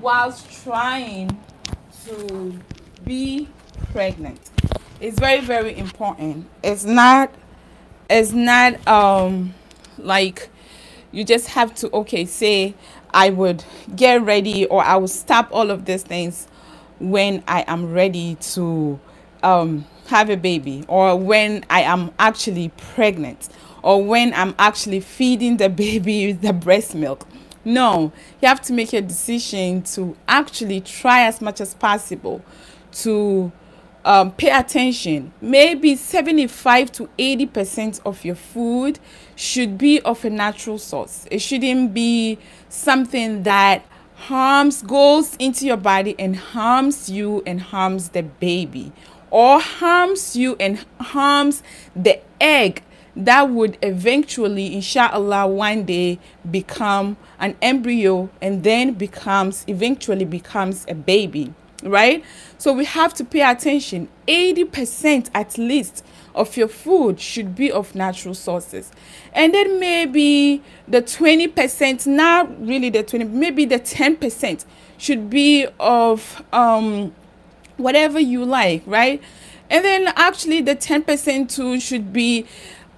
whilst trying to be pregnant. It's very, very important. It's not like you just have to, okay, say I would get ready or I will stop all of these things when I am ready to have a baby, or when I am actually pregnant, or when I'm actually feeding the baby with the breast milk. No, you have to make a decision to actually try as much as possible to pay attention. Maybe 75 to 80% of your food should be of a natural source. It shouldn't be something that goes into your body and harms you and harms the baby, or harms you and harms the egg that would eventually, inshallah, one day become an embryo and then eventually becomes a baby. Right? So we have to pay attention. 80% at least of your food should be of natural sources, and then maybe the 20%, not really the 20, maybe the 10% should be of whatever you like, right? And then actually the 10% too should be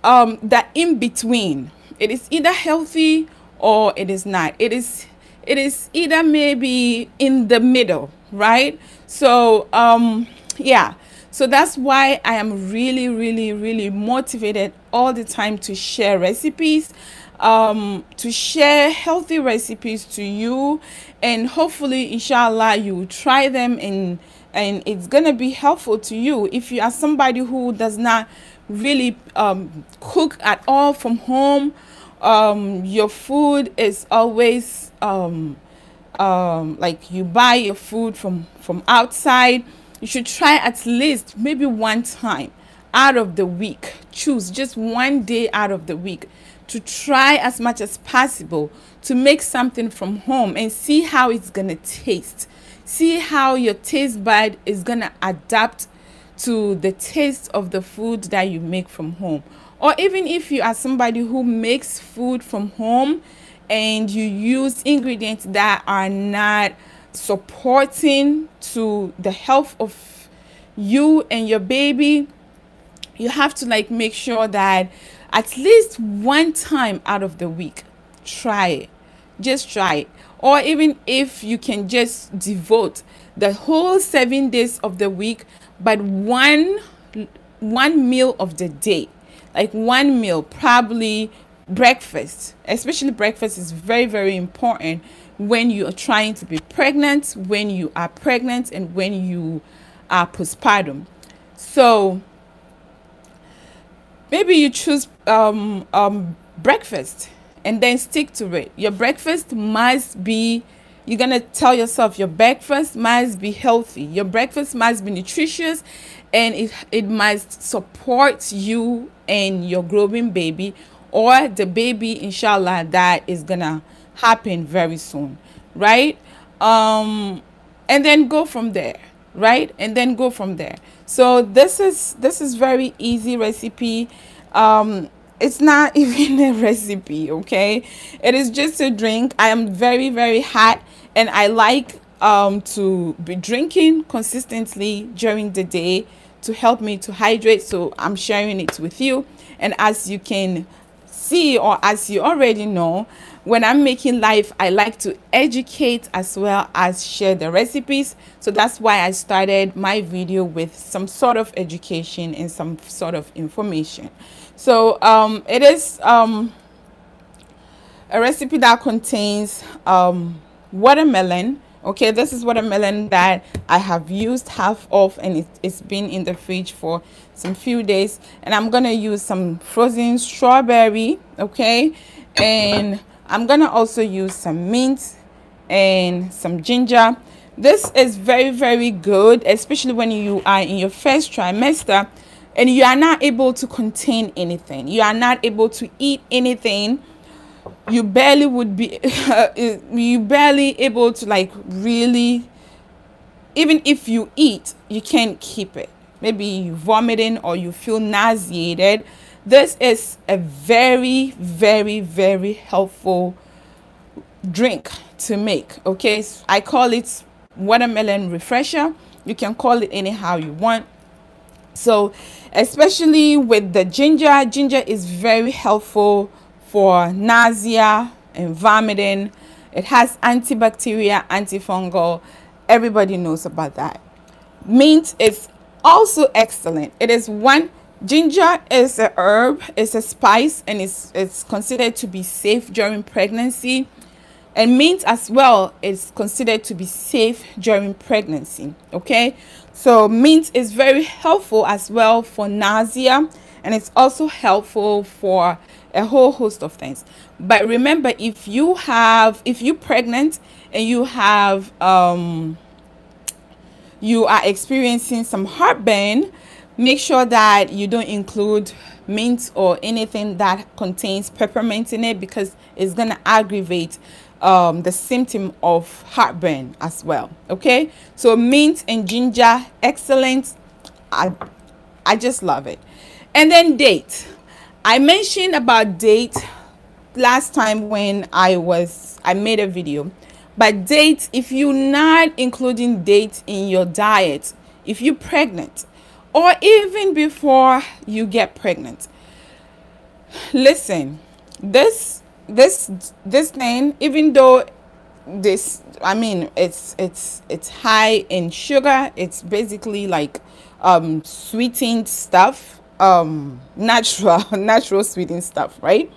that in between. It is either healthy or it is not. It is either maybe in the middle, right? So yeah, so that's why I am really, really, really motivated all the time to share recipes, to share healthy recipes to you, and hopefully, inshallah, you try them and it's gonna be helpful to you. If you are somebody who does not really cook at all from home, your food is always like you buy your food from outside, you should try at least maybe one time out of the week. Choose just one day out of the week to try as much as possible to make something from home and see how it's gonna taste. See how your taste bud is gonna adapt to the taste of the food that you make from home. Or even if you are somebody who makes food from home and you use ingredients that are not supporting to the health of you and your baby, you have to like make sure that at least one time out of the week, try it. Just try it. Or even if you can just devote the whole 7 days of the week, but one meal of the day, like one meal, probably breakfast. Especially breakfast is very, very important when you are trying to be pregnant, when you are pregnant, and when you are postpartum. So maybe you choose breakfast and then stick to it. Your breakfast must be, you're gonna tell yourself your breakfast must be healthy, your breakfast must be nutritious, and it must support you and your growing baby, or the baby, inshallah, that is gonna happen very soon, right? And then go from there, right? And then go from there. So this is very easy recipe. It's not even a recipe, okay? It is just a drink. I am very, very hot, and I like to be drinking consistently during the day to help me to hydrate. So I'm sharing it with you. And as you can see, or as you already know, when I'm making live, I like to educate as well as share the recipes. So that's why I started my video with some sort of education and some sort of information. So it is a recipe that contains watermelon. Okay, this is watermelon that I have used half off, and it's been in the fridge for some few days. And I'm gonna use some frozen strawberry, okay? And I'm gonna also use some mint and some ginger. This is very, very good, especially when you are in your first trimester and you are not able to contain anything. You are not able to eat anything. You barely would be you barely able to, like, really, even if you eat, you can't keep it. Maybe you vomiting or you feel nauseated. This is a very, very, very helpful drink to make. Okay, I call it watermelon refresher. You can call it anyhow you want. So especially with the ginger, ginger is very helpful for nausea and vomiting. It has antibacterial, antifungal. Everybody knows about that. Mint is also excellent. It is one. Ginger is a herb, it's a spice, and it's considered to be safe during pregnancy. And mint as well is considered to be safe during pregnancy. Okay, so mint is very helpful as well for nausea, and it's also helpful for a whole host of things. But remember, if you're pregnant and you have you are experiencing some heartburn, make sure that you don't include mint or anything that contains peppermint in it, because it's going to aggravate the symptom of heartburn as well. Okay, so mint and ginger, excellent. I just love it. And then date. I mentioned about date last time when I made a video. But date, if you're not including date in your diet, if you're pregnant, or even before you get pregnant, listen, this thing, even though this, I mean, it's high in sugar, it's basically like sweetened stuff, natural sweetened stuff, right?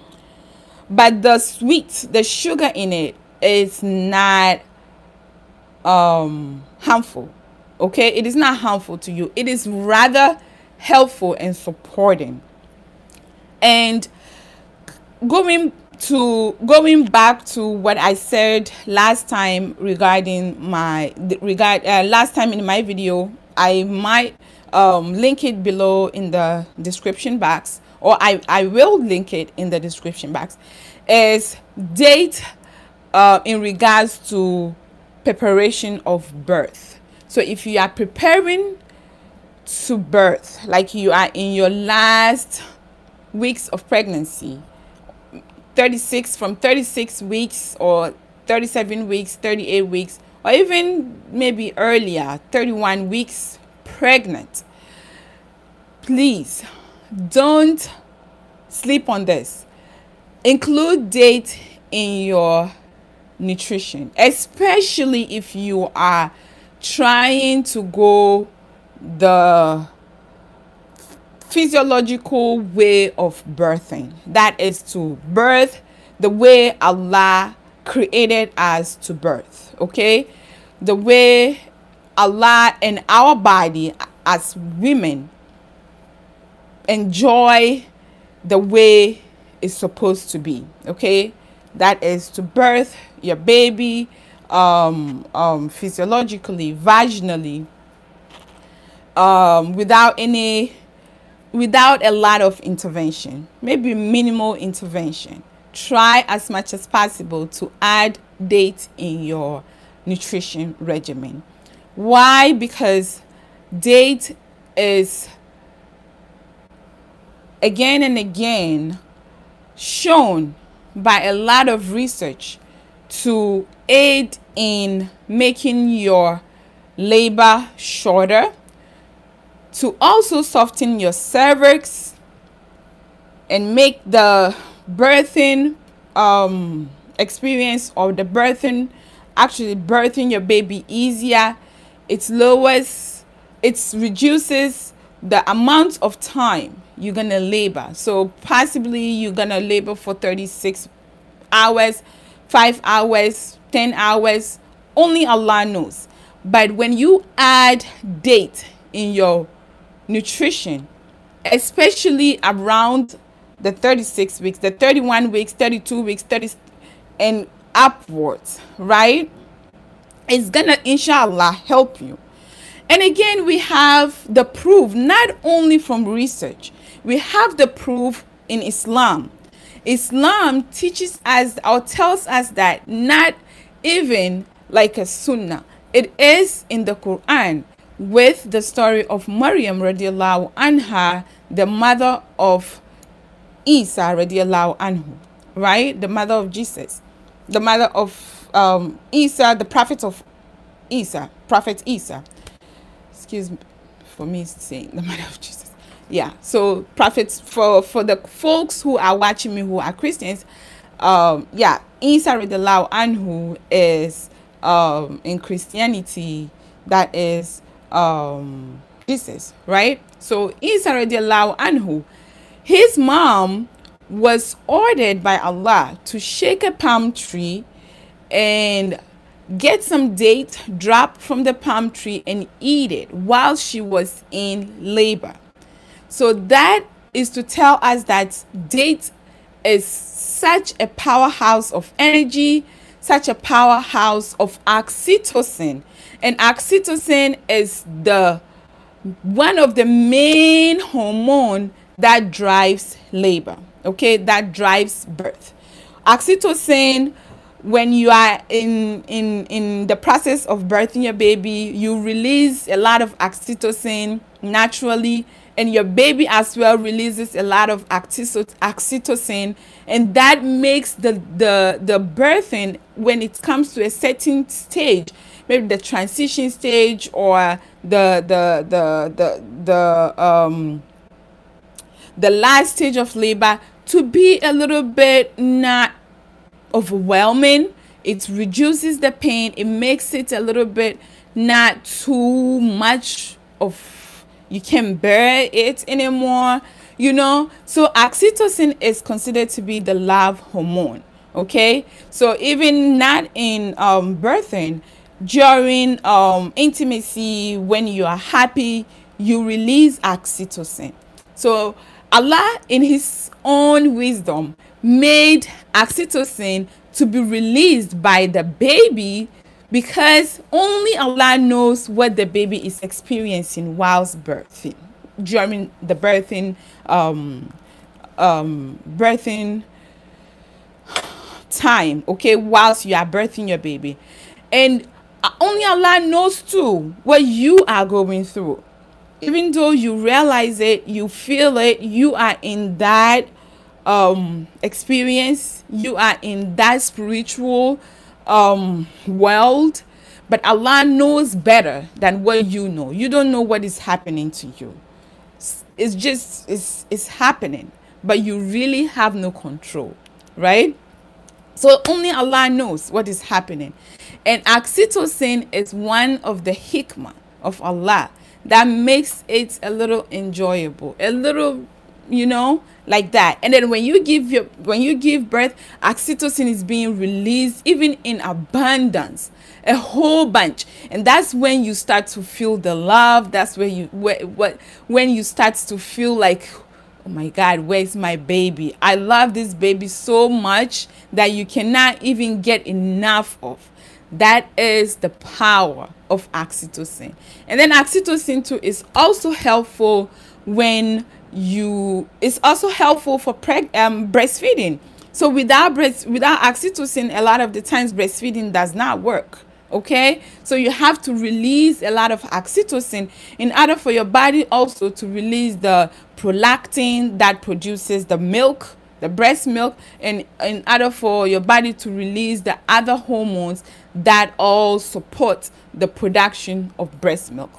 But the sugar in it is not harmful. Okay, it is not harmful to you. It is rather helpful and supporting. And going back to what I said last time regarding last time in my video, I might link it below in the description box, or I will link it in the description box, is date in regards to preparation of birth. So if you are preparing to birth, like you are in your last weeks of pregnancy, 36 weeks or 37 weeks, 38 weeks, or even maybe earlier, 31 weeks pregnant, please don't sleep on this. Include date in your nutrition, especially if you are trying to go the physiological way of birthing, that is to birth the way Allah created us to birth. Okay, the way Allah and our body as women enjoy the way it's supposed to be. Okay, that is to birth your baby physiologically, vaginally, without a lot of intervention, maybe minimal intervention. Try as much as possible to add date in your nutrition regimen. Why? Because date is again and again shown by a lot of research to aid in making your labor shorter, to also soften your cervix and make the birthing experience, or the birthing, actually birthing your baby, easier. It reduces the amount of time you're gonna labor. So possibly you're gonna labor for 36 hours, 5 hours, 10 hours, only Allah knows. But when you add date in your nutrition, especially around the 36 weeks, the 31 weeks, 32 weeks, 30 and upwards, right, it's gonna, inshallah, help you. And again, we have the proof, not only from research, we have the proof in Islam. Islam teaches us, or tells us, that not even like a sunnah, it is in the Quran, with the story of Maryam radiallahu anha, the mother of Isa radiallahu anhu, right, the mother of Jesus. the mother of Isa, the prophet of Isa, Prophet Isa. Excuse me for me saying the mother of Jesus. Yeah, so prophets, for the folks who are watching me who are Christians, yeah, Isa radiallahu anhu is in Christianity, that is Jesus, right? So Isa radiallahu anhu, his mom was ordered by Allah to shake a palm tree and get some date dropped from the palm tree and eat it while she was in labor. So that is to tell us that date is such a powerhouse of energy, such a powerhouse of oxytocin. And oxytocin is the one of the main hormones that drives labor, okay, that drives birth. Oxytocin, when you are in the process of birthing your baby, you release a lot of oxytocin naturally, and your baby as well releases a lot of oxytocin, and that makes the birthing, when it comes to a certain stage, maybe the transition stage or the last stage of labor, to be a little bit not overwhelming. It reduces the pain. It makes it a little bit not too much of, you can't bear it anymore, you know. So oxytocin is considered to be the love hormone, okay? So even not in birthing, during intimacy, when you are happy, you release oxytocin. So Allah, in his own wisdom, made oxytocin to be released by the baby, because only Allah knows what the baby is experiencing whilst birthing, during the birthing birthing time, okay, whilst you are birthing your baby. And only Allah knows too what you are going through. Even though you realize it, you feel it, you are in that experience, you are in that spiritual world, but Allah knows better than what you know. You don't know what is happening to you. It's just, it's happening, but you really have no control, right? So only Allah knows what is happening. And oxytocin is one of the hikmah of Allah that makes it a little enjoyable, a little, you know, like that. And then when you give your, when you give birth, oxytocin is being released even in abundance, a whole bunch. And that's when you start to feel the love. That's where you, when you start to feel like, oh my God, where's my baby? I love this baby so much that you cannot even get enough of. That is the power of oxytocin. And then oxytocin too is also helpful when you, it's also helpful for breastfeeding. So without oxytocin, a lot of the times breastfeeding does not work, okay? So you have to release a lot of oxytocin in order for your body also to release the prolactin that produces the milk, the breast milk, and in order for your body to release the other hormones that all support the production of breast milk.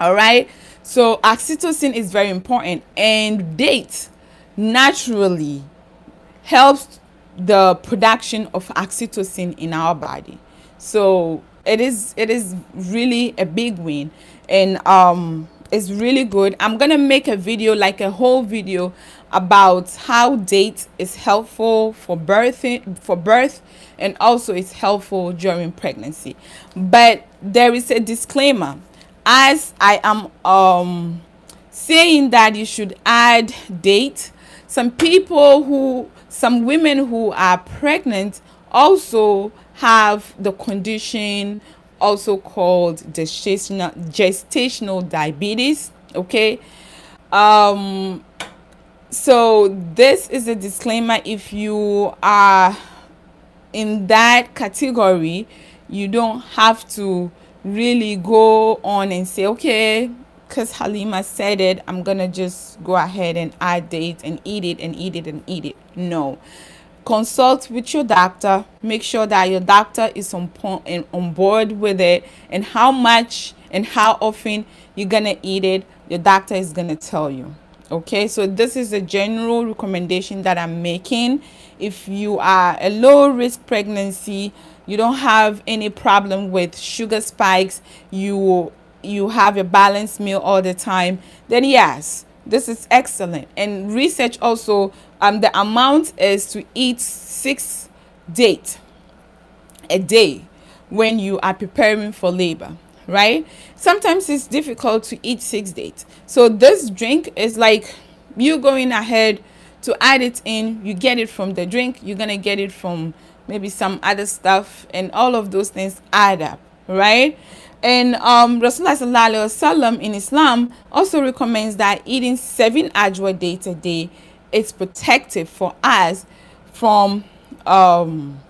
All right, so oxytocin is very important, and date naturally helps the production of oxytocin in our body. So it is really a big win, and it's really good. I'm gonna make a video, like a whole video, about how date is helpful for birthing, for birth, and also it's helpful during pregnancy. But there is a disclaimer, as I am saying that you should add date. Some people who, some women who are pregnant also have the condition also called gestational diabetes, okay? So this is a disclaimer. If you are in that category, you don't have to really go on and say, okay, because Halima said it, I'm gonna just go ahead and add date and eat it and eat it and eat it. No, Consult with your doctor. Make sure that your doctor is on board with it, and how much and how often you're gonna eat it, your doctor is gonna tell you. Okay, so this is a general recommendation that I'm making. If you are a low risk pregnancy, you don't have any problem with sugar spikes, you have a balanced meal all the time, then yes, this is excellent. And research also, the amount is to eat 6 dates a day when you are preparing for labor, right? Sometimes it's difficult to eat 6 dates. So this drink is like you going ahead to add it in. You get it from the drink, you're gonna get it from maybe some other stuff, and all of those things add up, right? And Rasulullah sallallahu alaihi wasallam in Islam also recommends that eating 7 ajwa dates a day is protective for us from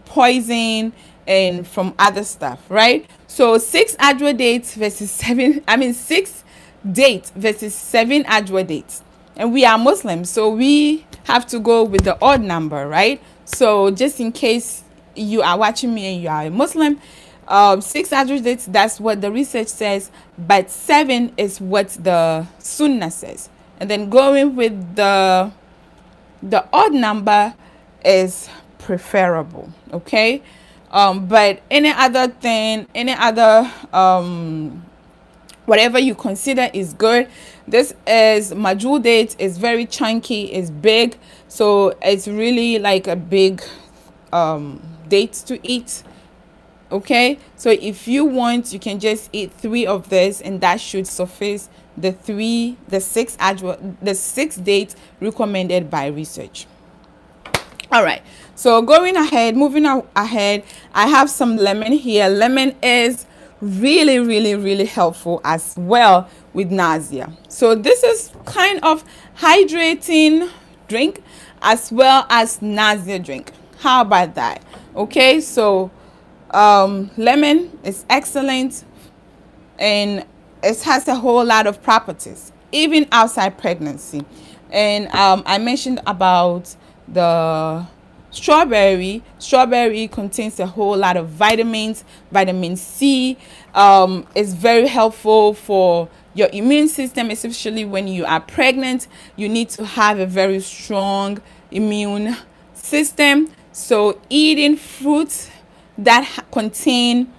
poison and from other stuff, right? So 6 ajwa dates versus 7, I mean 6 dates versus 7 ajwa dates. And we are Muslims, so we have to go with the odd number, right? So just in case you are watching me and you are a Muslim, 6 ajwa dates, that's what the research says, but 7 is what the sunnah says. And then going with the odd number is preferable, okay? But any other thing, any other whatever you consider is good. This is majul date, is very chunky, is big, so it's really like a big date to eat. Okay, so if you want, you can just eat 3 of this, and that should suffice the six dates recommended by research. All right, so going ahead, moving ahead, I have some lemon here. Lemon is really helpful as well with nausea. So this is kind of hydrating drink as well as nausea drink. How about that? Okay, so lemon is excellent, and it has a whole lot of properties even outside pregnancy. And I mentioned about the strawberry contains a whole lot of vitamins. Vitamin C is very helpful for your immune system, especially when you are pregnant. You need to have a very strong immune system, so eating fruits that contain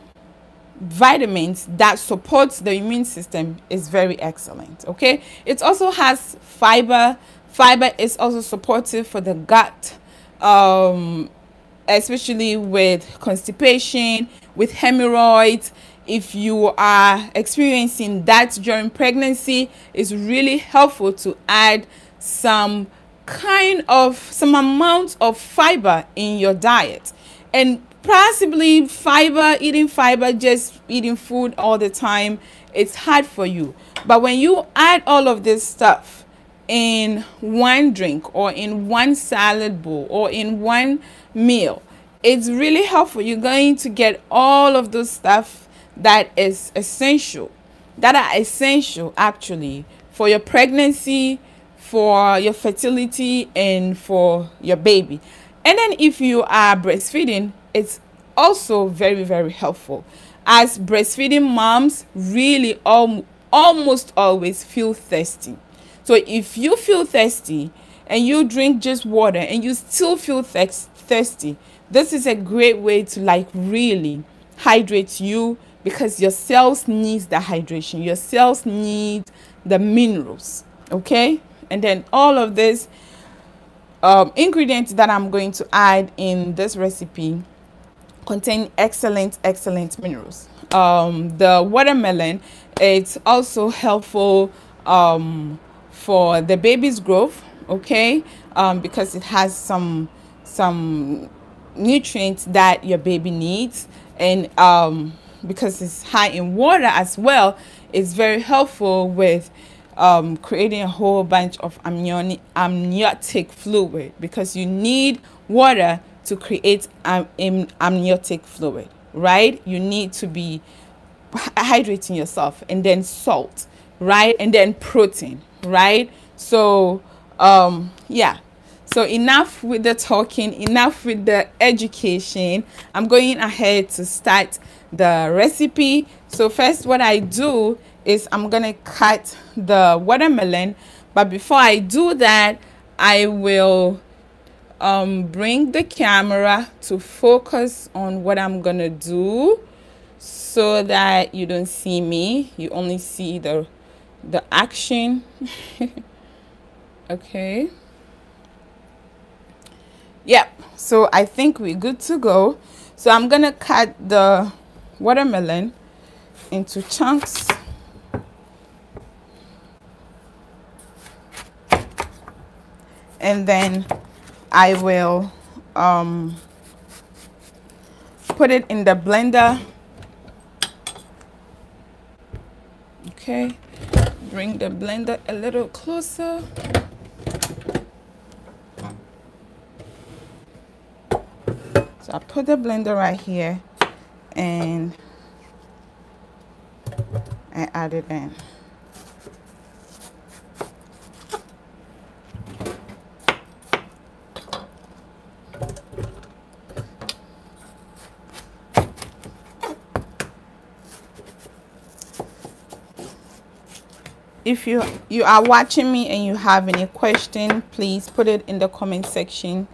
vitamins that supports the immune system is very excellent. Okay, it also has fiber. Fiber is also supportive for the gut, especially with constipation, with hemorrhoids. If you are experiencing that during pregnancy, it's really helpful to add some amount of fiber in your diet. And possibly eating fiber, just eating food all the time, it's hard for you. But when you add all of this stuff in one drink or in one salad bowl or in one meal, it's really helpful. You're going to get all of those stuff that are essential actually for your pregnancy, for your fertility, and for your baby. And then if you are breastfeeding, it's also very helpful, as breastfeeding moms really almost always feel thirsty. So if you feel thirsty and you drink just water and you still feel thirsty, this is a great way to like really hydrate you, because your cells need the hydration. Your cells need the minerals, okay? And then all of this ingredients that I'm going to add in this recipe contain excellent minerals. The watermelon, it's also helpful for the baby's growth, okay? Because it has some nutrients that your baby needs, and because it's high in water as well, it's very helpful with creating a whole bunch of amniotic fluid, because you need water to create amniotic fluid, right? You need to be hydrating yourself, and then salt, right? And then protein, right? So yeah, So enough with the talking, enough with the education. I'm going ahead to start the recipe. So first what I do is I'm gonna cut the watermelon, but before I do that, I will bring the camera to focus on what I'm gonna do so that you don't see me, you only see the action. Okay, yep, so I think we're good to go. So I'm gonna cut the watermelon into chunks. And then I will put it in the blender. Okay, bring the blender a little closer. So I put the blender right here and I add it in. If you are watching me and you have any question, please put it in the comment section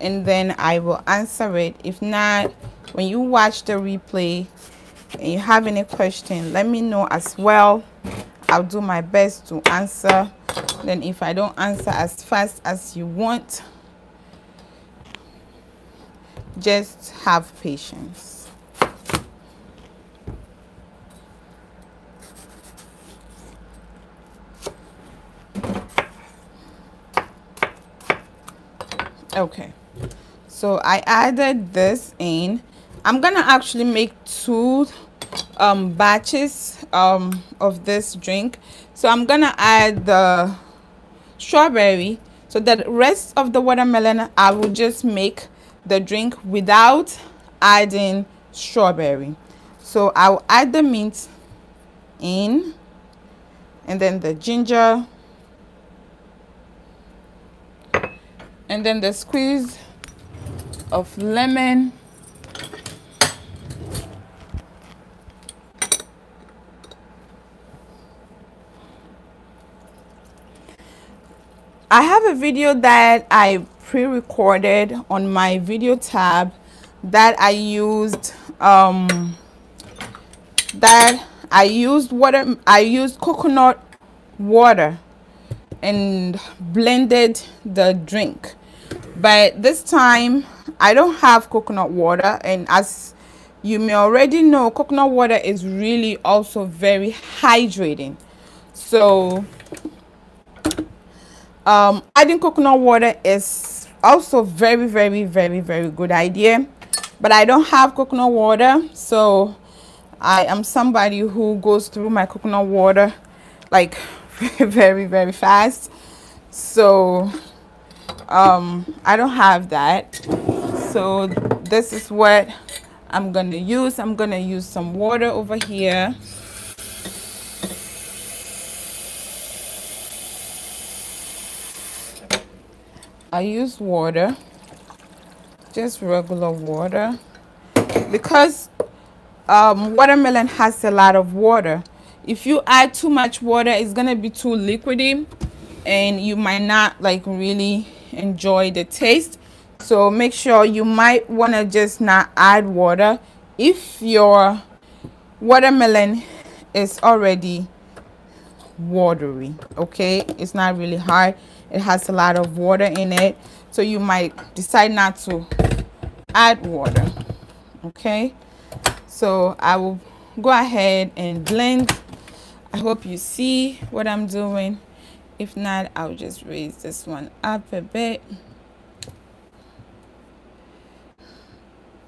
and then I will answer it. If not, when you watch the replay and you have any question, let me know as well. I'll do my best to answer. Then if I don't answer as fast as you want, just have patience. Okay, so I added this in. I'm gonna actually make two batches of this drink. So I'm gonna add the strawberry, so that rest of the watermelon I will just make the drink without adding strawberry. So I'll add the mint in and then the ginger. And then the squeeze of lemon. I have a video that I pre-recorded on my video tab that I used I used coconut water and blended the drink, but this time I don't have coconut water, and as you may already know, coconut water is really also very hydrating. So adding coconut water is also very good idea, but I don't have coconut water, so I am somebody who goes through my coconut water like very fast. So I don't have that, so this is what I'm gonna use. I'm gonna use some water over here. I use water, just regular water, because watermelon has a lot of water. If you add too much water, it's gonna be too liquidy and you might not like really enjoy the taste. So make sure, you might want to just not add water if your watermelon is already watery. Okay, it's not really hard, it has a lot of water in it, so you might decide not to add water. Okay, so I will go ahead and blend. I hope you see what I'm doing. If not, I'll just raise this one up a bit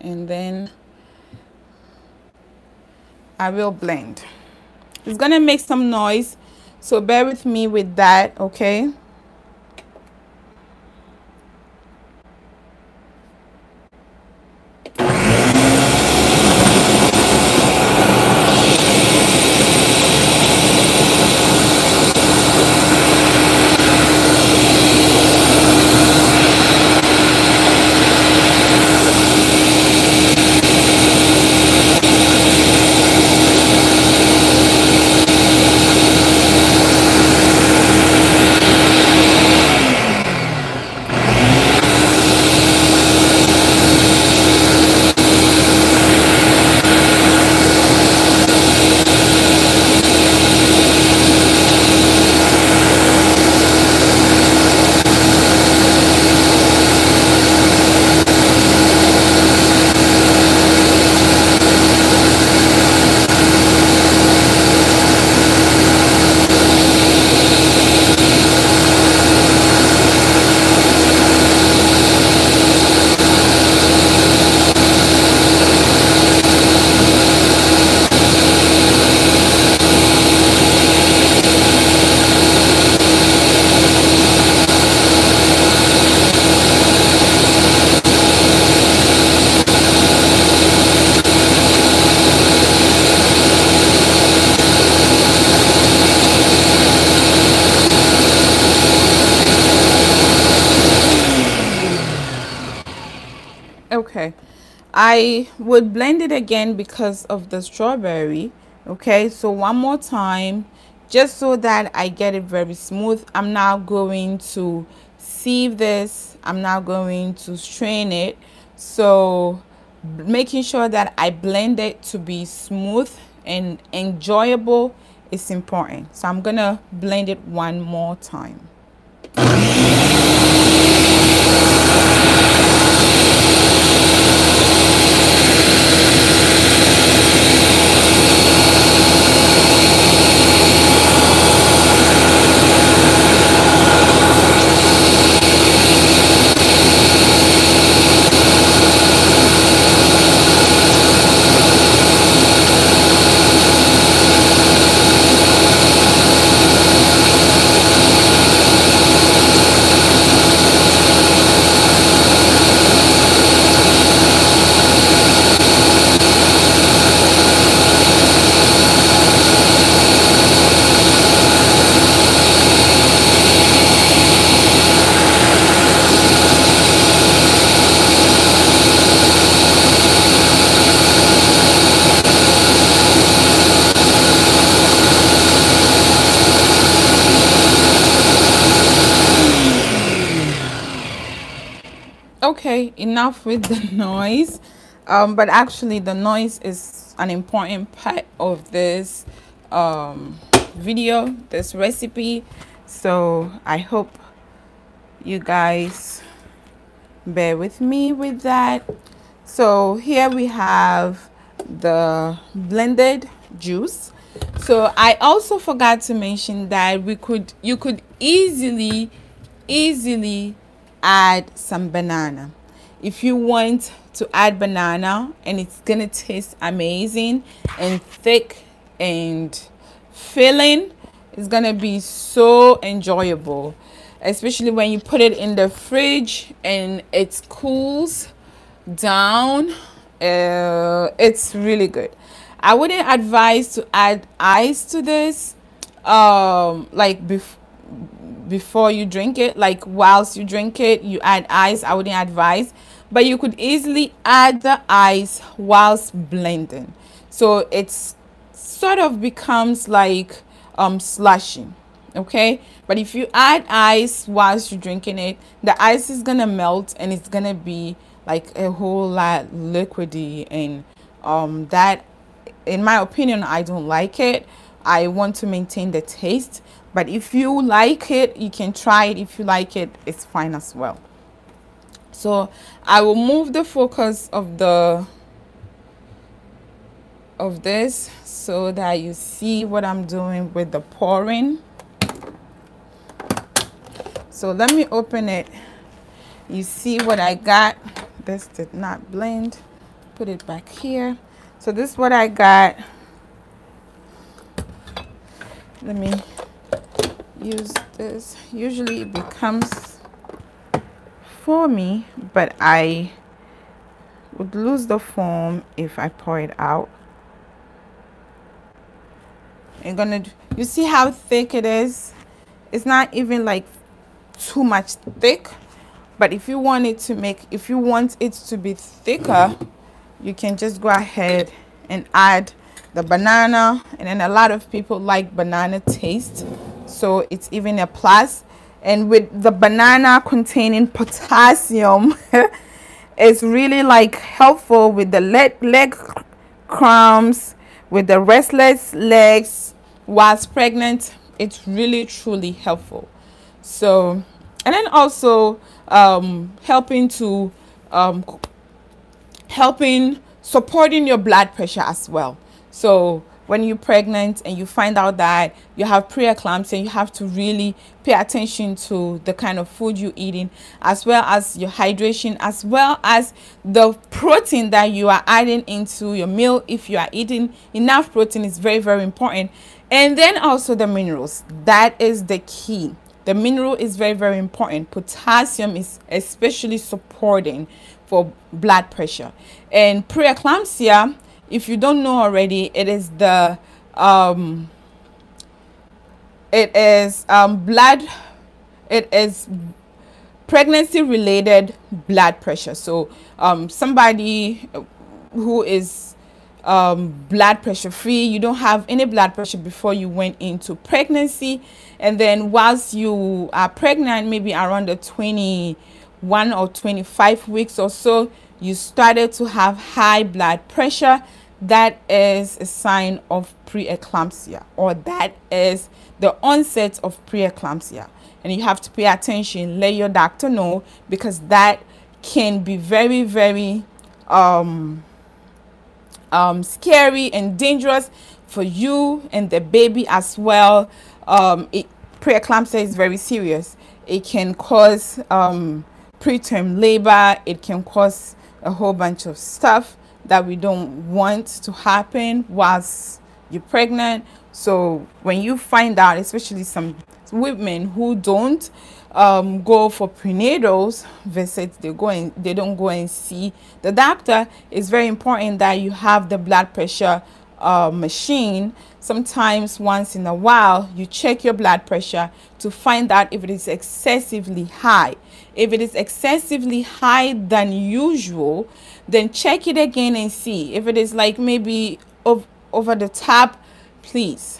and then I will blend. It's gonna make some noise, so bear with me with that. Okay, I would blend it again because of the strawberry. Okay, so one more time, just so that I get it very smooth. I'm now going to sieve this. I'm now going to strain it. So making sure that I blend it to be smooth and enjoyable is important. So I'm gonna blend it one more time. Okay, enough with the noise, but actually the noise is an important part of this video, this recipe, so I hope you guys bear with me with that. So here we have the blended juice. So I also forgot to mention that you could easily add some banana if you want to add banana, and it's gonna taste amazing and thick and filling. It's gonna be so enjoyable, especially when you put it in the fridge and it cools down. It's really good. I wouldn't advise to add ice to this, like before you drink it, like whilst you drink it you add ice. I wouldn't advise, but you could easily add the ice whilst blending, so it's sort of becomes like slushing. Okay, but if you add ice whilst you're drinking it, the ice is gonna melt and it's gonna be like a whole lot liquidy, and that, in my opinion, I don't like it. I want to maintain the taste, but if you like it, you can try it. If you like it, it's fine as well. So I will move the focus of this so that you see what I'm doing with the pouring. So let me open it. You see what I got. This did not blend. Put it back here. So this is what I got. Let me use this. Usually it becomes for me, but I would lose the foam if I pour it out. I'm gonna, you see how thick it is? It's not even like too much thick, but if you want it to be thicker, you can just go ahead and add the banana, and then a lot of people like banana taste, so it's even a plus. And with the banana containing potassium, it's really like helpful with the leg cramps, with the restless legs whilst pregnant. It's really truly helpful. So, and then also supporting your blood pressure as well. So when you're pregnant and you find out that you have preeclampsia, you have to really pay attention to the kind of food you're eating, as well as your hydration, as well as the protein that you are adding into your meal. If you are eating enough protein, is very, very important. And then also the minerals. That is the key. The mineral is very, very important. Potassium is especially supporting for blood pressure. And preeclampsia, if you don't know already, it is the blood, it is pregnancy-related blood pressure. So somebody who is blood pressure free, you don't have any blood pressure before you went into pregnancy, and then whilst you are pregnant, maybe around the 21 or 25 weeks or so, you started to have high blood pressure. That is a sign of preeclampsia, or that is the onset of preeclampsia, and you have to pay attention. Let your doctor know, because that can be very, very scary and dangerous for you and the baby as well. Preeclampsia is very serious. It can cause preterm labor. It can cause a whole bunch of stuff that we don't want to happen whilst you're pregnant. So when you find out, especially some women who don't go for prenatals visits, they don't go and see the doctor, it's very important that you have the blood pressure machine. Sometimes once in a while you check your blood pressure to find out if it is excessively high. If it is excessively high than usual, then check it again and see if it is like maybe over the top. Please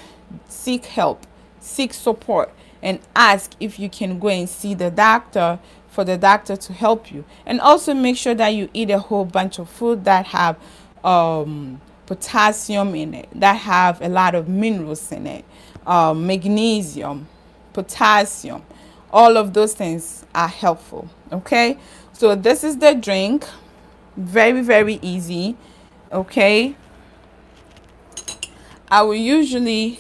seek help, seek support, and ask if you can go and see the doctor for the doctor to help you. And also make sure that you eat a whole bunch of food that have potassium in it, that have a lot of minerals in it, magnesium, potassium. All of those things are helpful. Okay, so this is the drink. Very, very easy. Okay, I will usually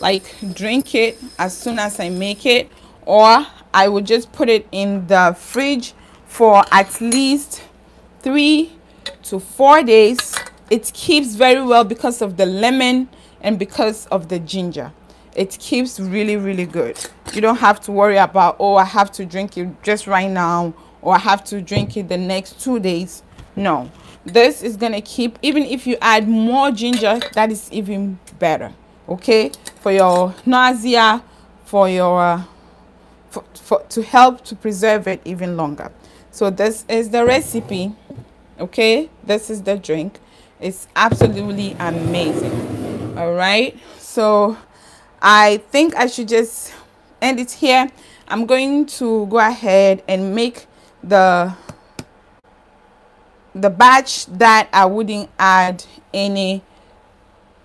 like drink it as soon as I make it, or I will just put it in the fridge for at least 3 to 4 days. It keeps very well because of the lemon and because of the ginger. It keeps really, really good. You don't have to worry about, oh, I have to drink it just right now, or I have to drink it the next 2 days. No, this is gonna keep. Even if you add more ginger, that is even better. Okay, for your nausea, for your to help to preserve it even longer. So this is the recipe. Okay, this is the drink. It's absolutely amazing. All right, so I think I should just end it here. I'm going to go ahead and make the batch that I wouldn't add any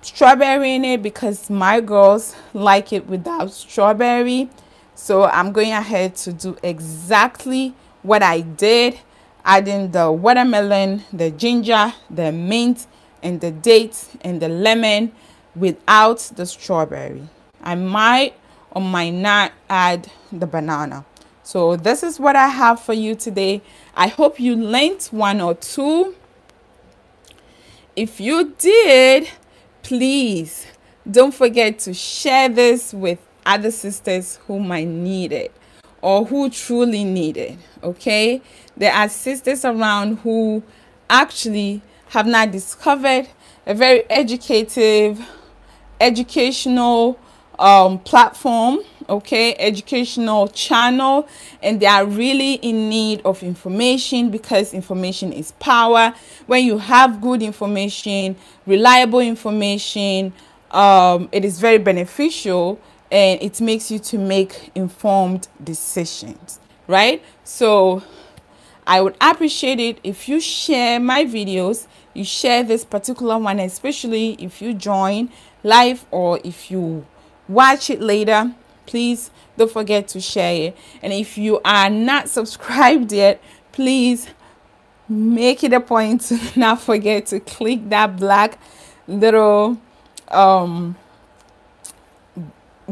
strawberry in it, because my girls like it without strawberry. So I'm going ahead to do exactly what I did, adding the watermelon, the ginger, the mint, and the date and the lemon without the strawberry. I might or might not add the banana. So this is what I have for you today. I hope you learned one or two. If you did, please don't forget to share this with other sisters who might need it, or who truly need it. Okay, there are sisters around who actually have not discovered a very educational platform, okay, educational channel, and they are really in need of information, because information is power. When you have good information, reliable information, it is very beneficial, and it makes you to make informed decisions, right? So I would appreciate it if you share my videos, you share this particular one, especially if you join live or if you watch it later. Please don't forget to share it. And if you are not subscribed yet, please make it a point to not forget to click that black little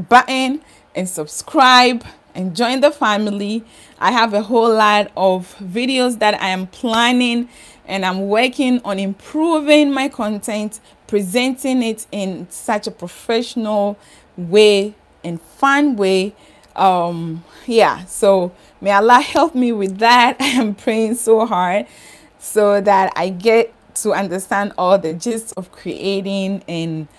button and subscribe and join the family. I have a whole lot of videos that I am planning, and I'm working on improving my content, presenting it in such a professional way and fun way. Yeah, so may Allah help me with that. I am praying so hard so that I get to understand all the gist of creating and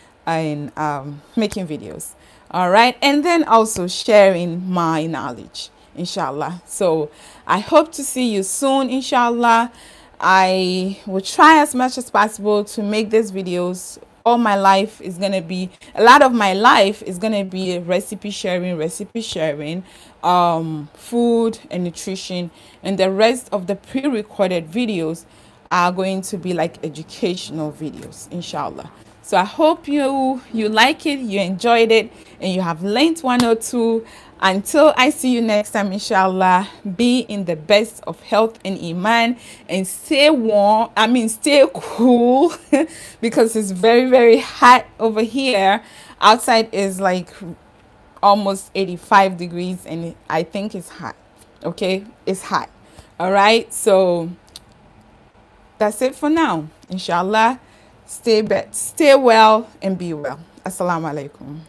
making videos. All right, and then also sharing my knowledge. inshallah. So I hope to see you soon, inshallah. I will try as much as possible to make these videos. All my life is going to be, a lot of my life is going to be recipe sharing, food and nutrition, and the rest of the pre-recorded videos are going to be like educational videos, inshallah. So I hope you like it, you enjoyed it, and you have learned one or two. Until I see you next time, inshallah, be in the best of health and iman, and stay warm, I mean stay cool, because it's very, very hot over here. Outside is like almost 85 degrees and I think it's hot. Okay, it's hot. All right, so that's it for now, inshallah. Stay well and be well. Assalamu alaikum.